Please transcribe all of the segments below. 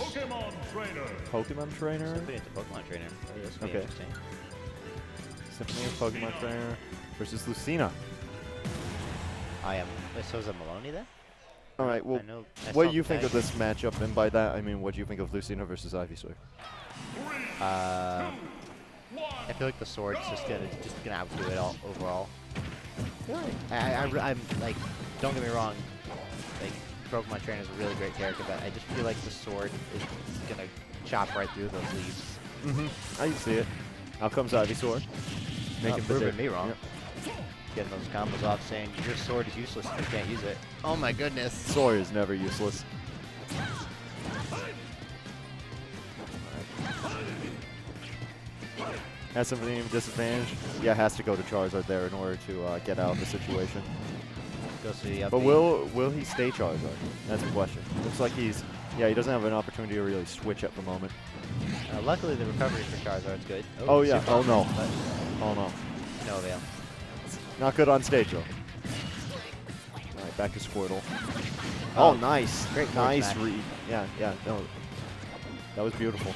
Pokemon Trainer. Pokemon Trainer? Simply into Pokemon Trainer. Oh, this okay. Interesting. Simply into Pokemon Trainer versus Lucina. I am. So is it Miloni then? Alright, well, what do you think of this matchup? And by that, I mean, what do you think of Lucina versus Ivysaur? I feel like the sword's just gonna outdo it all overall. Really? I'm like, don't get me wrong, like Pokemon Trainer is a really great character, but I just feel like the sword is gonna chop right through those leaves. Mm-hmm. I can see it. Out comes Ivysaur, making proving me wrong. Yep. Getting those combos off, saying your sword is useless and you can't use it. Oh my goodness! Sword is never useless. Has something of disadvantage. Yeah, has to go to Charizard there in order to get out of the situation. But will he stay Charizard? That's the question. Looks like he's, yeah, he doesn't have an opportunity to really switch at the moment. Luckily, the recovery for Charizard's good. Oh, oh yeah. Oh no. Oh no. No avail. Not good on stage though. All right, back to Squirtle. Oh, nice. Great, nice read. Yeah, yeah. No, that was beautiful.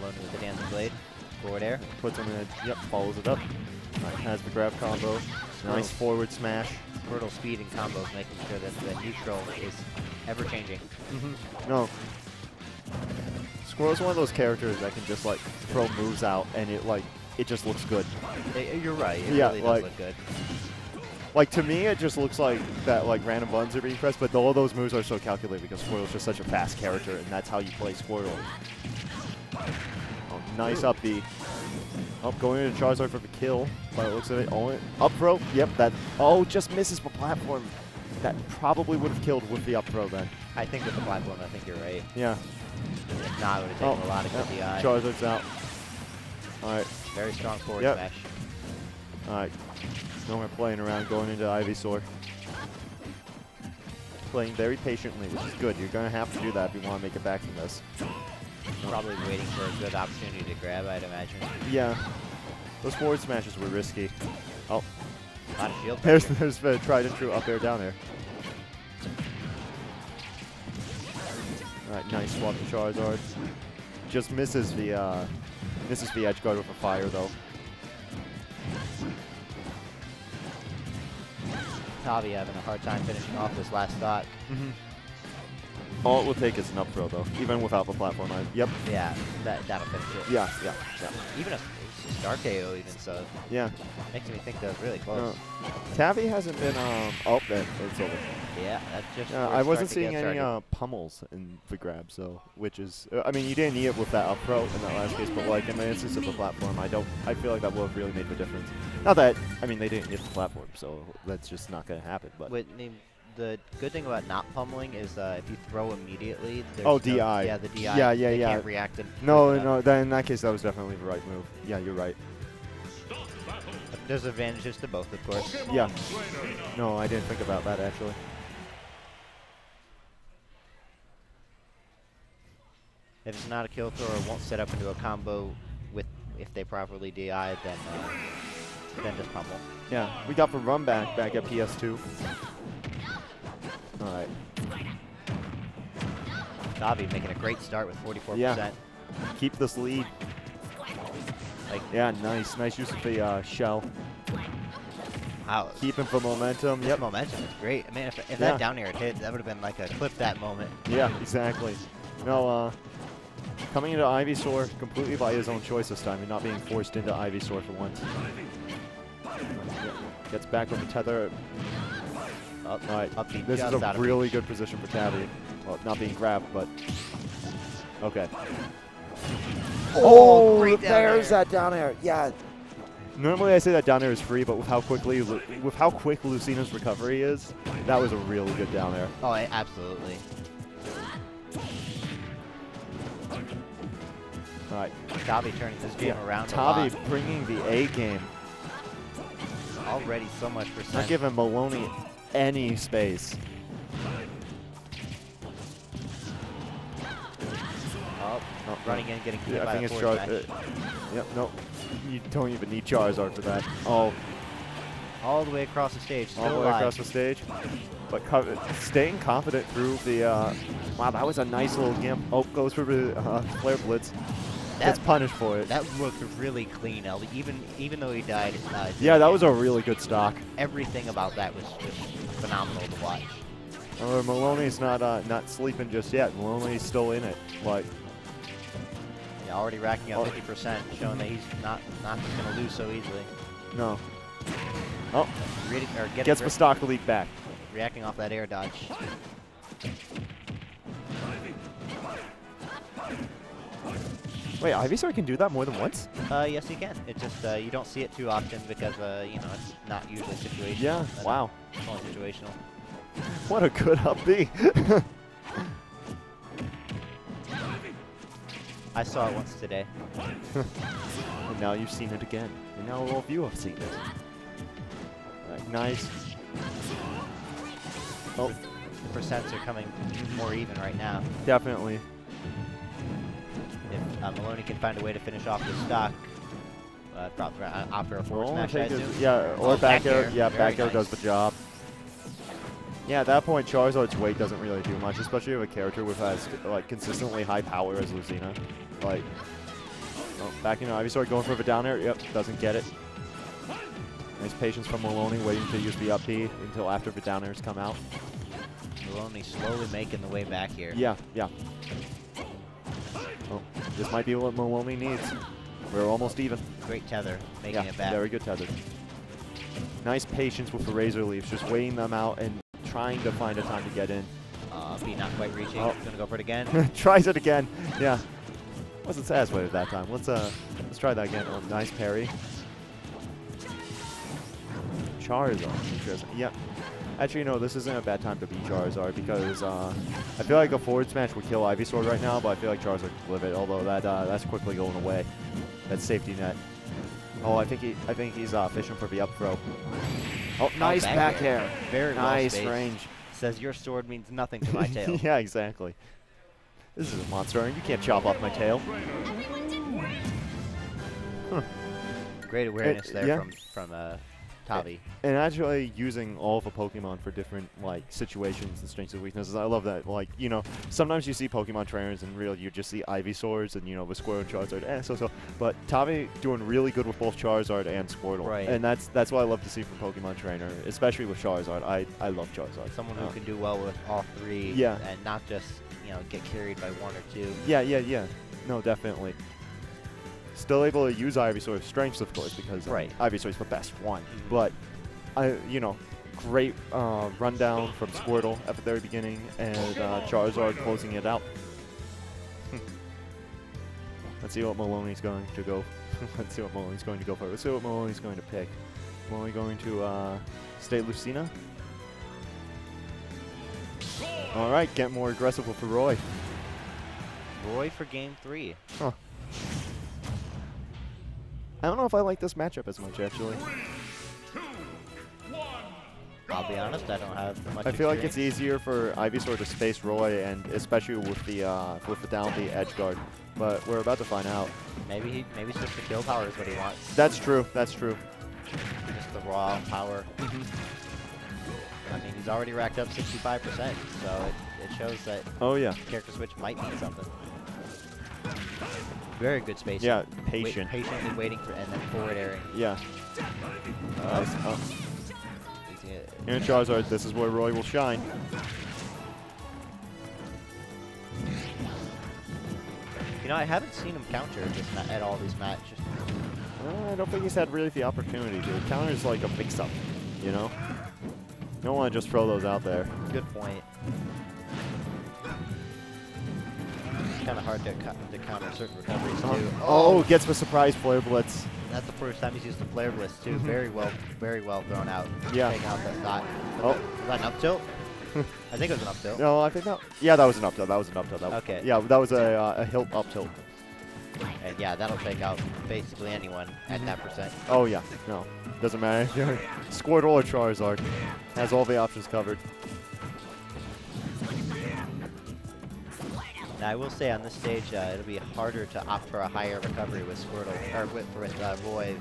With the Dancing Blade, forward air. Puts him in it, yep, follows it up. Right, has the grab combo, nice forward smash. Squirtle speed and combos, making sure that the neutral is ever-changing. Mm-hmm. No. Squirtle's one of those characters that can just, like, throw moves out, and it, like, it just looks good. You're right, it really does look good. Like, to me, it just looks like that, like, random buttons are being pressed, but all those moves are so calculated because Squirtle's just such a fast character, and that's how you play Squirtle. Oh, nice up B. Up going into Charizard for the kill. By the looks of it, only up throw. Yep, that. Oh, just misses the platform. That probably would have killed with the up throw then. I think with the platform, I think you're right. Yeah. If not, it would have taken a lot of good DI. Charizard's out. All right. Very strong forward smash. All right. No more playing around. Going into Ivysaur. Playing very patiently, which is good. You're gonna have to do that if you want to make it back from this. Probably waiting for a good opportunity to grab, I'd imagine. Yeah. Those forward smashes were risky. Oh. A lot of shield pressure. There's been a tried and true up air, down air. Alright, nice swap to Charizard. Just misses the edge guard with a fire though. Tavi having a hard time finishing off this last thought. Mm-hmm. All it will take is an up throw, though, even without the platform line. Yep. Yeah, that'll finish it. Yeah, yeah, yeah. Even a star KO, even so. Yeah. Makes me think that's really close. Tavi hasn't been up there. It's over. Yeah, that's just. I wasn't seeing any pummels in the grab, so which is. I mean, you didn't need it with that up throw in that last case, but like in the instance of the platform, I don't. I feel like that will have really made the difference. Not that I mean they didn't get the platform, so that's just not going to happen. But. Wait, the good thing about not pummeling is if you throw immediately, there's DI. Yeah, the DI. Yeah, yeah, they can't react. No, that, in that case, that was definitely the right move. Yeah, you're right. There's advantages to both, of course. Yeah. No, I didn't think about that, actually. If it's not a kill throw, it won't set up into a combo with if they properly DI, then just pummel. Yeah, we got the run back at PS2. Alright. Tavi making a great start with 44%. Yeah. Keep this lead. Like, yeah, nice. Nice use of the shell. Wow. Keeping for momentum. Yep. Momentum is great. I mean, if that down air hit, that would have been like a clip that moment. Yeah, exactly. No, coming into Ivysaur completely by his own choice this time and not being forced into Ivysaur for once. Gets back with the tether. All right. This is a really good position for Tavi. Well, not being grabbed, but okay. Oh, great there's that down air. Yeah. Normally I say that down air is free, but with how quickly, with how quick Lucina's recovery is, that was a really good down air. Oh, absolutely. All right. Tavi turning this game around. Tavi bringing the A game. Already so much percent. Not giving Miloni any space. Oh, running in, getting hit by the forward smash. Yep, no, you don't even need Charizard for that. Oh, all the way across the stage. Still alive. but staying confident through the... wow, that was a nice little gimp. Oh, goes for the Flare Blitz. That's punished for it. That looked really clean, Ellie. Even though he died. Yeah, that was a really good stock. Everything about that was just phenomenal to watch. However, Miloni's not sleeping just yet. Miloni's still in it. Like, yeah, already racking up 50%, showing that he's not going to lose so easily. No. Oh, gets the stock lead back. Reacting off that air dodge. Wait, Ivysaur can do that more than once? Yes, he can. It's just you don't see it too often because you know, it's not usually situational. Yeah. Wow. It's only situational. What a good up B. I saw it once today. And now you've seen it again. And now all of you have seen it. Right, nice. Oh, the percents are coming more even right now. Definitely. If Miloni can find a way to finish off the stock, drop after a forward smash, I assume. Yeah, or back air. Yeah, back air does the job. Yeah, at that point, Charizard's weight doesn't really do much, especially if a character with as like consistently high power as Lucina. Like, oh, back into Ivysaur, going for the down air. Yep, doesn't get it. Nice patience from Miloni, waiting to use the up B until after the down airs come out. Miloni slowly making the way back here. Yeah, yeah. Oh, this might be what Miloni needs. We're almost even. Great tether, making it back. Very good tether. Nice patience with the Razor Leaves, just weighing them out and trying to find a time to get in. B not quite reaching. Oh. Gonna go for it again. Tries it again. Yeah. Wasn't satisfied that time. Let's try that again. Oh, nice parry. Charizard. Interesting. Yep. Actually, no, this isn't a bad time to beat Charizard because I feel like a forward smash would kill Ivysaur right now, but I feel like Charizard could live it, although that's quickly going away. That's safety net. Oh, I think he's fishing for the up throw. Oh, nice back air. Very nice range. Says your sword means nothing to my tail. Yeah, exactly. This is a monster, and you can't chop off my tail. Huh. Great awareness there from Tavi. And actually using all of the Pokemon for different like situations and strengths and weaknesses. I love that. Like, you know, sometimes you see Pokemon trainers and really you just see Ivysaurs and, you know, with Squirtle and Charizard, But Tavi doing really good with both Charizard and Squirtle. Right. And that's what I love to see from Pokemon Trainer, especially with Charizard. I love Charizard. Someone who can do well with all three and not just, you know, get carried by one or two. Yeah. No, definitely. Still able to use Ivysaur's strengths, of course, because Ivysaur's the best one. But, you know, great rundown from Squirtle at the very beginning, and Charizard closing it out. Let's see what Miloni's going to go. Let's see what Miloni's going to go for. Let's see what Miloni's going to pick. Miloni going to stay Lucina. All right, get more aggressive with Roy. Roy for game 3. Huh. I don't know if I like this matchup as much, actually. 3, 2, 1, I'll be honest, I don't have much experience. I feel like it's easier for Ivysaur to space Roy, and especially with the down B edge guard. But we're about to find out. Maybe just the kill power is what he wants. That's true. That's true. Just the raw power. I mean, he's already racked up 65%, so it shows that. Oh yeah. Character switch might mean something. Very good space. Yeah, patient. Patiently waiting for, and then forward airing. Yeah. Nice. Oh. Here in Charizard, this is where Roy will shine. You know, I haven't seen him counter at all these matches. I don't think he's had really the opportunity to. Counter is like a mix-up, you know? You don't want to just throw those out there. Good point. Kind of hard to counter certain recoveries too. Oh, gets the surprise Flare Blitz. That's the first time he's used the Flare Blitz too. Very well thrown out. Yeah. Taking out that thought. Oh, was that an up tilt? I think it was an up tilt. No, I think not. Yeah, that was an up tilt. Okay. Yeah, that was a hilt up tilt. And yeah, that'll take out basically anyone at that percent. Oh yeah, no, doesn't matter. Squirtle or Charizard has all the options covered. I will say on this stage, it'll be harder to opt for a higher recovery with Squirtle, or with Roy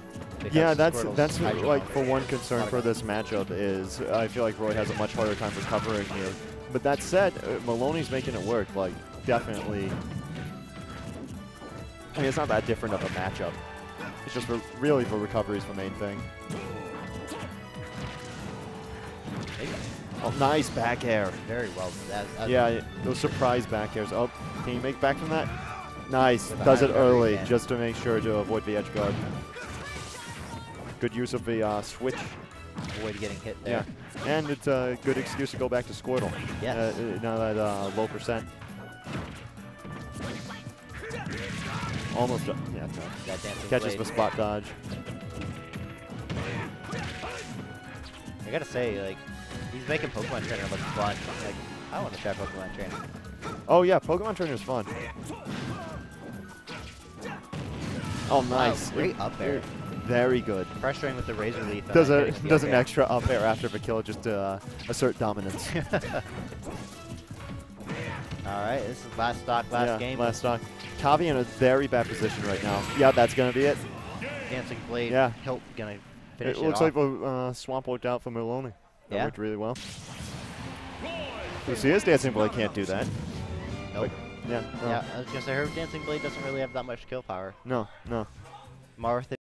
Yeah, that's like the one concern for this matchup is I feel like Roy has a much harder time recovering here. But that said, Miloni's making it work. Like, definitely. I mean, it's not that different of a matchup. It's just really for recovery is the main thing. Oh, nice back air. Very well. Yeah, those surprise back airs. Oh, can you make back from that? Nice. Does it early just to make sure to avoid the edge guard. Good use of the switch. Avoid getting hit there. Yeah. And it's a good excuse to go back to Squirtle. Yes. Now that low percent. Almost. Yeah, no. Catches the spot dodge. I gotta say, like, he's making Pokemon Trainer look fun. Like, I want to try Pokemon Trainer. Oh yeah, Pokemon Trainer is fun. Oh nice, wow, great up air. Very good. Pressuring with the Razor Leaf. Does an extra up air after the kill just to assert dominance. All right, this is last stock, last game. Last stock. Tavi in a very bad position right now. Yeah, that's gonna be it. Dancing Blade. Yeah. Help gonna finish it. It looks like a swamp worked out for Miloni. That worked really well. Lucia's Dancing Blade can't do that. Nope. But, yeah. I was gonna say her Dancing Blade doesn't really have that much kill power. No. Marth.